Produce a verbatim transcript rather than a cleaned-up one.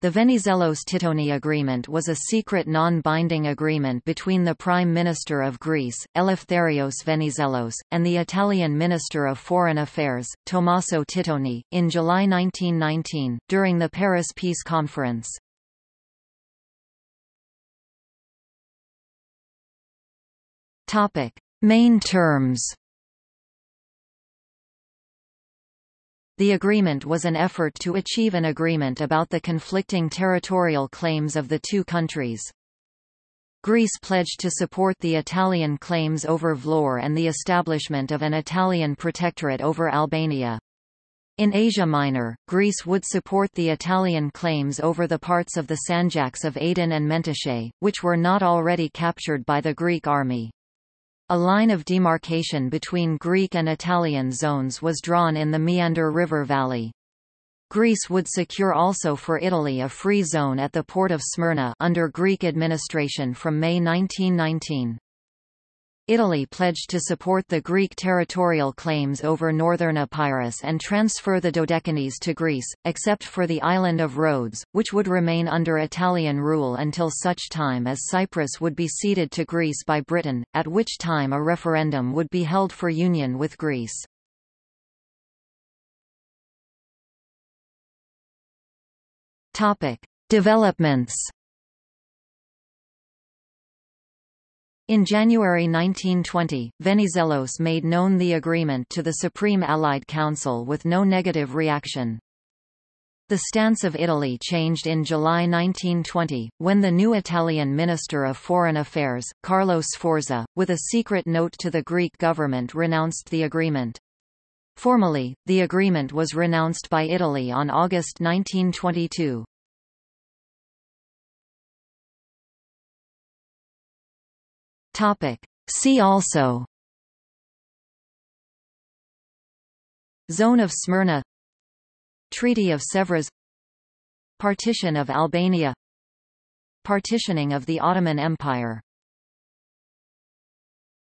The Venizelos–Tittoni Agreement was a secret non-binding agreement between the Prime Minister of Greece, Eleftherios Venizelos, and the Italian Minister of Foreign Affairs, Tommaso Tittoni, in July nineteen nineteen, during the Paris Peace Conference. Main terms. The agreement was an effort to achieve an agreement about the conflicting territorial claims of the two countries. Greece pledged to support the Italian claims over Vlorë and the establishment of an Italian protectorate over Albania. In Asia Minor, Greece would support the Italian claims over the parts of the Sanjaks of Aydın and Menteşe, which were not already captured by the Greek army. A line of demarcation between Greek and Italian zones was drawn in the Meander River valley. Greece would secure also for Italy a free zone at the port of Smyrna under Greek administration from May nineteen nineteen. Italy pledged to support the Greek territorial claims over northern Epirus and transfer the Dodecanese to Greece, except for the island of Rhodes, which would remain under Italian rule until such time as Cyprus would be ceded to Greece by Britain, at which time a referendum would be held for union with Greece. Topic: Developments. In January nineteen twenty, Venizelos made known the agreement to the Supreme Allied Council with no negative reaction. The stance of Italy changed in July nineteen twenty, when the new Italian Minister of Foreign Affairs, Carlo Sforza, with a secret note to the Greek government, renounced the agreement. Formally, the agreement was renounced by Italy on August nineteen twenty-two. See also: Zone of Smyrna, Treaty of Sevres, Partition of Albania, Partitioning of the Ottoman Empire.